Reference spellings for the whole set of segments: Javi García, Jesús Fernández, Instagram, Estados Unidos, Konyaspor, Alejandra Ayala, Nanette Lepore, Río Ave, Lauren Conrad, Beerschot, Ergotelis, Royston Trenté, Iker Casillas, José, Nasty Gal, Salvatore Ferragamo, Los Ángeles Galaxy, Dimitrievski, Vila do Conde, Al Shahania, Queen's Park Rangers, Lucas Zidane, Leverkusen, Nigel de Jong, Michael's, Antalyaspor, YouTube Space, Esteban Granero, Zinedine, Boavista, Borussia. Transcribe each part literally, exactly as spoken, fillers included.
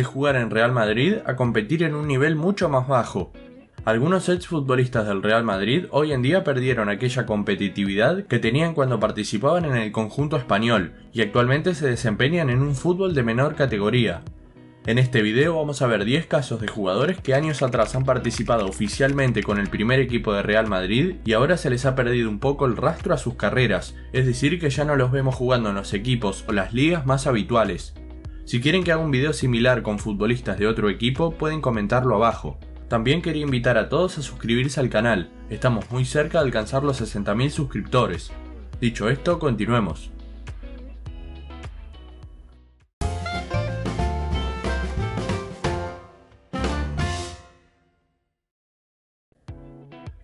de jugar en Real Madrid a competir en un nivel mucho más bajo. Algunos exfutbolistas del Real Madrid hoy en día perdieron aquella competitividad que tenían cuando participaban en el conjunto español y actualmente se desempeñan en un fútbol de menor categoría. En este video vamos a ver diez casos de jugadores que años atrás han participado oficialmente con el primer equipo de Real Madrid y ahora se les ha perdido un poco el rastro a sus carreras, es decir que ya no los vemos jugando en los equipos o las ligas más habituales. Si quieren que haga un video similar con futbolistas de otro equipo pueden comentarlo abajo. También quería invitar a todos a suscribirse al canal, estamos muy cerca de alcanzar los sesenta mil suscriptores. Dicho esto, continuemos.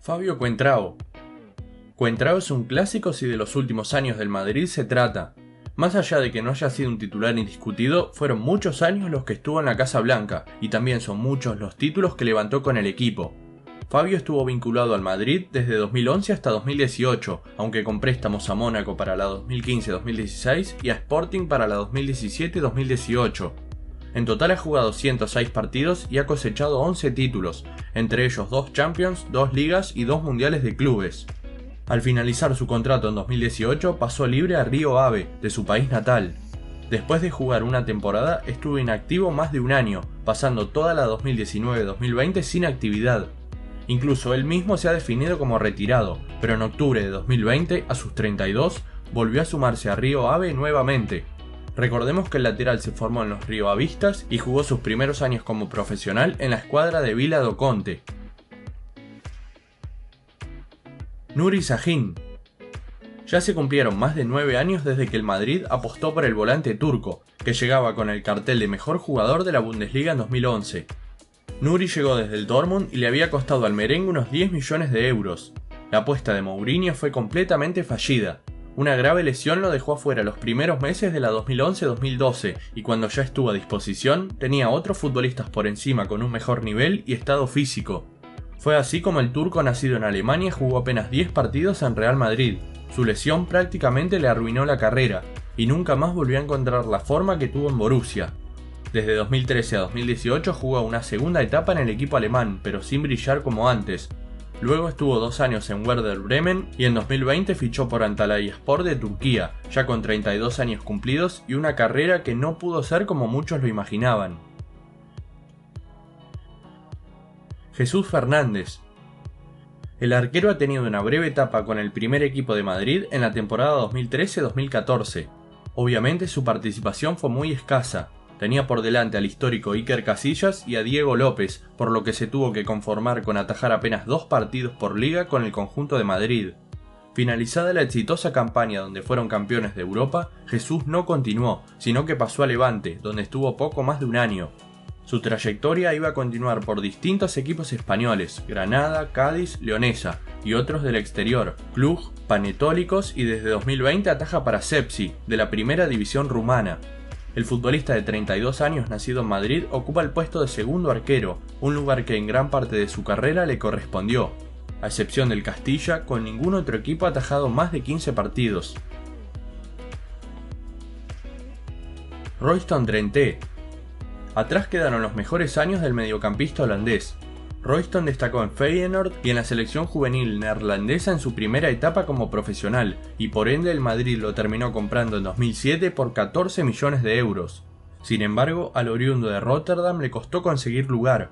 Fabio Coentrao. Coentrao es un clásico si de los últimos años del Madrid se trata. Más allá de que no haya sido un titular indiscutido, fueron muchos años los que estuvo en la Casa Blanca, y también son muchos los títulos que levantó con el equipo. Fabio estuvo vinculado al Madrid desde dos mil once hasta dos mil dieciocho, aunque con préstamos a Mónaco para la dos mil quince dos mil dieciséis y a Sporting para la dos mil diecisiete dos mil dieciocho. En total ha jugado ciento seis partidos y ha cosechado once títulos, entre ellos dos Champions, dos Ligas y dos Mundiales de Clubes. Al finalizar su contrato en dos mil dieciocho pasó libre a Río Ave, de su país natal. Después de jugar una temporada estuvo inactivo más de un año, pasando toda la dos mil diecinueve dos mil veinte sin actividad. Incluso él mismo se ha definido como retirado, pero en octubre de dos mil veinte, a sus treinta y dos, volvió a sumarse a Río Ave nuevamente. Recordemos que el lateral se formó en los rioavistas y jugó sus primeros años como profesional en la escuadra de Vila do Conde. Nuri Sahin. Ya se cumplieron más de nueve años desde que el Madrid apostó por el volante turco, que llegaba con el cartel de mejor jugador de la Bundesliga en dos mil once. Nuri llegó desde el Dortmund y le había costado al merengue unos diez millones de euros. La apuesta de Mourinho fue completamente fallida. Una grave lesión lo dejó afuera los primeros meses de la dos mil once dos mil doce y cuando ya estuvo a disposición tenía otros futbolistas por encima con un mejor nivel y estado físico. Fue así como el turco nacido en Alemania jugó apenas diez partidos en Real Madrid. Su lesión prácticamente le arruinó la carrera y nunca más volvió a encontrar la forma que tuvo en Borussia. Desde dos mil trece a dos mil dieciocho jugó una segunda etapa en el equipo alemán, pero sin brillar como antes. Luego estuvo dos años en Werder Bremen y en dos mil veinte fichó por Antalyaspor de Turquía, ya con treinta y dos años cumplidos y una carrera que no pudo ser como muchos lo imaginaban. Jesús Fernández. El arquero ha tenido una breve etapa con el primer equipo de Madrid en la temporada dos mil trece dos mil catorce. Obviamente su participación fue muy escasa, tenía por delante al histórico Iker Casillas y a Diego López, por lo que se tuvo que conformar con atajar apenas dos partidos por liga con el conjunto de Madrid. Finalizada la exitosa campaña donde fueron campeones de Europa, Jesús no continuó, sino que pasó a Levante, donde estuvo poco más de un año. Su trayectoria iba a continuar por distintos equipos españoles, Granada, Cádiz, Leonesa y otros del exterior, Cluj, Panetólicos y desde dos mil veinte ataja para Sepsi, de la primera división rumana. El futbolista de treinta y dos años nacido en Madrid ocupa el puesto de segundo arquero, un lugar que en gran parte de su carrera le correspondió. A excepción del Castilla, con ningún otro equipo ha atajado más de quince partidos. Royston Trenté. Atrás quedaron los mejores años del mediocampista holandés. Royston destacó en Feyenoord y en la selección juvenil neerlandesa en su primera etapa como profesional, y por ende el Madrid lo terminó comprando en dos mil siete por catorce millones de euros. Sin embargo, al oriundo de Rotterdam le costó conseguir lugar.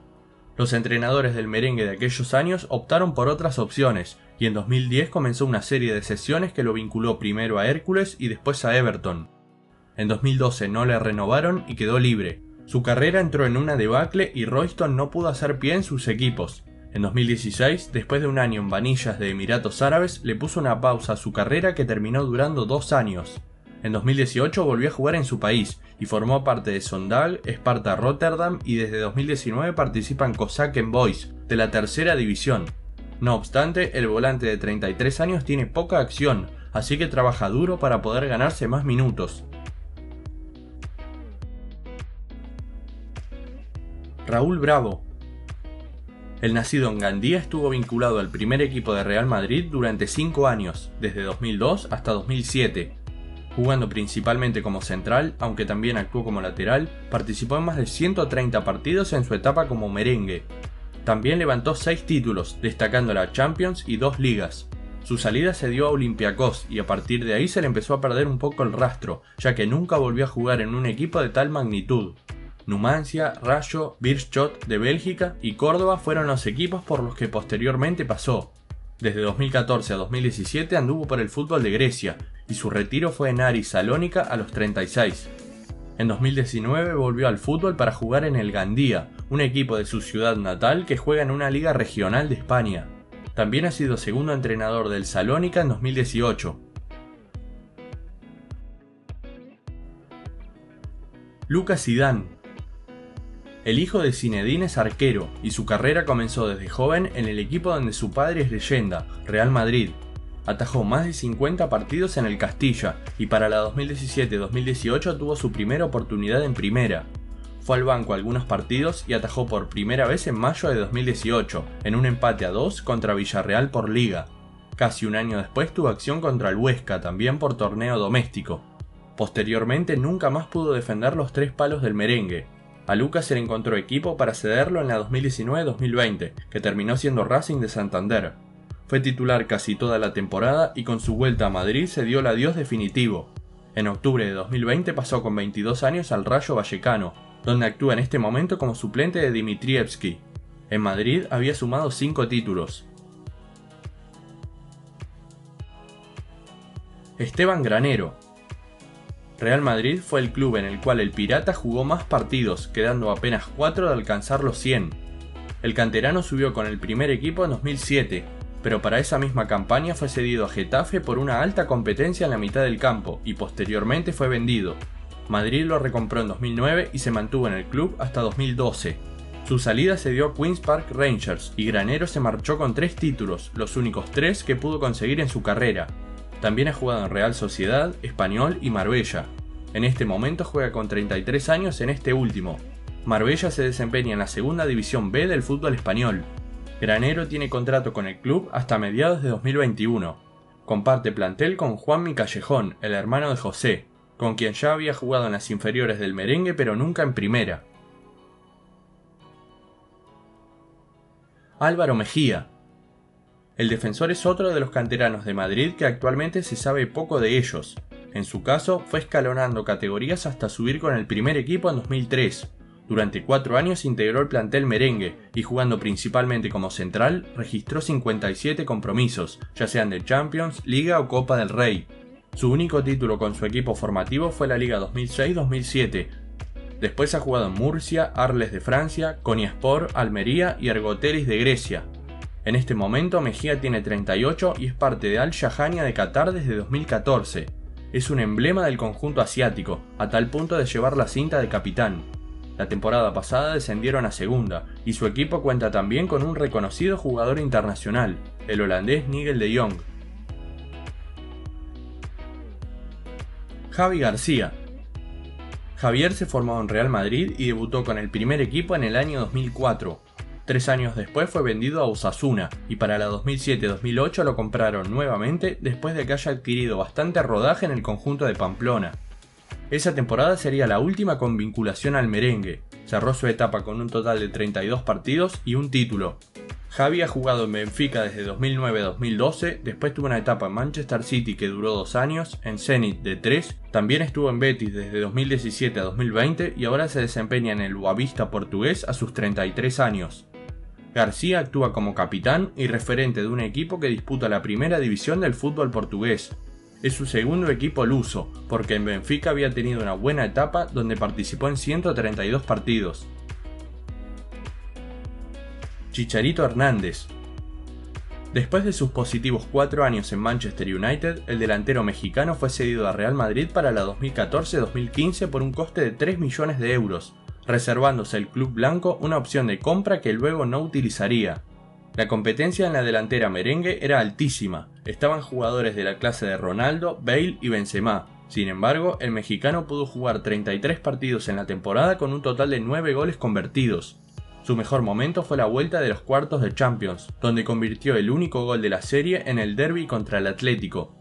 Los entrenadores del merengue de aquellos años optaron por otras opciones, y en dos mil diez comenzó una serie de sesiones que lo vinculó primero a Hércules y después a Everton. En dos mil doce no le renovaron y quedó libre. Su carrera entró en una debacle y Royston no pudo hacer pie en sus equipos. En dos mil dieciséis, después de un año en Vanillas de Emiratos Árabes, le puso una pausa a su carrera que terminó durando dos años. En dos mil dieciocho volvió a jugar en su país y formó parte de Sogndal, Sparta Rotterdam y desde dos mil diecinueve participa en Kozakken Boys, de la tercera división. No obstante, el volante de treinta y tres años tiene poca acción, así que trabaja duro para poder ganarse más minutos. Raúl Bravo. El nacido en Gandía estuvo vinculado al primer equipo de Real Madrid durante cinco años, desde dos mil dos hasta dos mil siete. Jugando principalmente como central, aunque también actuó como lateral, participó en más de ciento treinta partidos en su etapa como merengue. También levantó seis títulos, destacando la Champions y dos ligas. Su salida se dio a Olympiacos y a partir de ahí se le empezó a perder un poco el rastro, ya que nunca volvió a jugar en un equipo de tal magnitud. Numancia, Rayo, Beerschot de Bélgica y Córdoba fueron los equipos por los que posteriormente pasó. Desde dos mil catorce a dos mil diecisiete anduvo por el fútbol de Grecia y su retiro fue en Aris Salónica a los treinta y seis. En dos mil diecinueve volvió al fútbol para jugar en el Gandía, un equipo de su ciudad natal que juega en una liga regional de España. También ha sido segundo entrenador del Salónica en dos mil dieciocho. Lucas Zidane. El hijo de Zinedine es arquero y su carrera comenzó desde joven en el equipo donde su padre es leyenda, Real Madrid. Atajó más de cincuenta partidos en el Castilla y para la dos mil diecisiete dos mil dieciocho tuvo su primera oportunidad en primera. Fue al banco algunos partidos y atajó por primera vez en mayo de dos mil dieciocho, en un empate a dos contra Villarreal por Liga. Casi un año después tuvo acción contra el Huesca, también por torneo doméstico. Posteriormente nunca más pudo defender los tres palos del merengue. A Lucas se le encontró equipo para cederlo en la dos mil diecinueve dos mil veinte, que terminó siendo Racing de Santander. Fue titular casi toda la temporada y con su vuelta a Madrid se dio el adiós definitivo. En octubre de dos mil veinte pasó con veintidós años al Rayo Vallecano, donde actúa en este momento como suplente de Dimitrievski. En Madrid había sumado cinco títulos. Esteban Granero. Real Madrid fue el club en el cual el Pirata jugó más partidos, quedando apenas cuatro de alcanzar los cien. El canterano subió con el primer equipo en dos mil siete, pero para esa misma campaña fue cedido a Getafe por una alta competencia en la mitad del campo y posteriormente fue vendido. Madrid lo recompró en dos mil nueve y se mantuvo en el club hasta dos mil doce. Su salida se dio a Queen's Park Rangers y Granero se marchó con tres títulos, los únicos tres que pudo conseguir en su carrera. También ha jugado en Real Sociedad, Español y Marbella. En este momento juega con treinta y tres años en este último. Marbella se desempeña en la segunda división B del fútbol español. Granero tiene contrato con el club hasta mediados de dos mil veintiuno. Comparte plantel con Juanmi Callejón, el hermano de José, con quien ya había jugado en las inferiores del merengue pero nunca en primera. Álvaro Mejía. El defensor es otro de los canteranos de Madrid que actualmente se sabe poco de ellos. En su caso, fue escalonando categorías hasta subir con el primer equipo en dos mil tres. Durante cuatro años integró el plantel merengue y jugando principalmente como central, registró cincuenta y siete compromisos, ya sean de Champions, Liga o Copa del Rey. Su único título con su equipo formativo fue la Liga dos mil seis dos mil siete. Después ha jugado en Murcia, Arles de Francia, Konyaspor, Almería y Ergotelis de Grecia. En este momento Mejía tiene treinta y ocho y es parte de Al Shahania de Qatar desde dos mil catorce. Es un emblema del conjunto asiático, a tal punto de llevar la cinta de capitán. La temporada pasada descendieron a segunda y su equipo cuenta también con un reconocido jugador internacional, el holandés Nigel de Jong. Javi García. Javier se formó en Real Madrid y debutó con el primer equipo en el año dos mil cuatro. Tres años después fue vendido a Osasuna y para la dos mil siete dos mil ocho lo compraron nuevamente después de que haya adquirido bastante rodaje en el conjunto de Pamplona. Esa temporada sería la última con vinculación al merengue. Cerró su etapa con un total de treinta y dos partidos y un título. Javi ha jugado en Benfica desde dos mil nueve dos mil doce, después tuvo una etapa en Manchester City que duró dos años, en Zenit de tres, también estuvo en Betis desde dos mil diecisiete a dos mil veinte y ahora se desempeña en el Boavista portugués a sus treinta y tres años. García actúa como capitán y referente de un equipo que disputa la primera división del fútbol portugués. Es su segundo equipo luso, porque en Benfica había tenido una buena etapa donde participó en ciento treinta y dos partidos. Chicharito Hernández. Después de sus positivos cuatro años en Manchester United, el delantero mexicano fue cedido a Real Madrid para la dos mil catorce dos mil quince por un coste de tres millones de euros, reservándose el club blanco una opción de compra que luego no utilizaría. La competencia en la delantera merengue era altísima, estaban jugadores de la clase de Ronaldo, Bale y Benzema. Sin embargo, el mexicano pudo jugar treinta y tres partidos en la temporada con un total de nueve goles convertidos. Su mejor momento fue la vuelta de los cuartos de Champions, donde convirtió el único gol de la serie en el derbi contra el Atlético.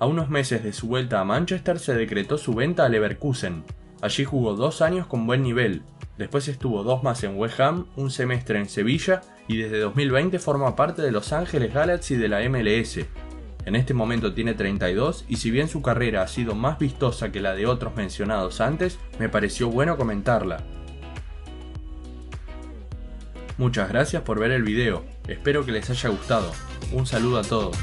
A unos meses de su vuelta a Manchester se decretó su venta al Leverkusen. Allí jugó dos años con buen nivel, después estuvo dos más en West Ham, un semestre en Sevilla y desde dos mil veinte forma parte de Los Ángeles Galaxy de la M L S. En este momento tiene treinta y dos y si bien su carrera ha sido más vistosa que la de otros mencionados antes, me pareció bueno comentarla. Muchas gracias por ver el video, espero que les haya gustado. Un saludo a todos.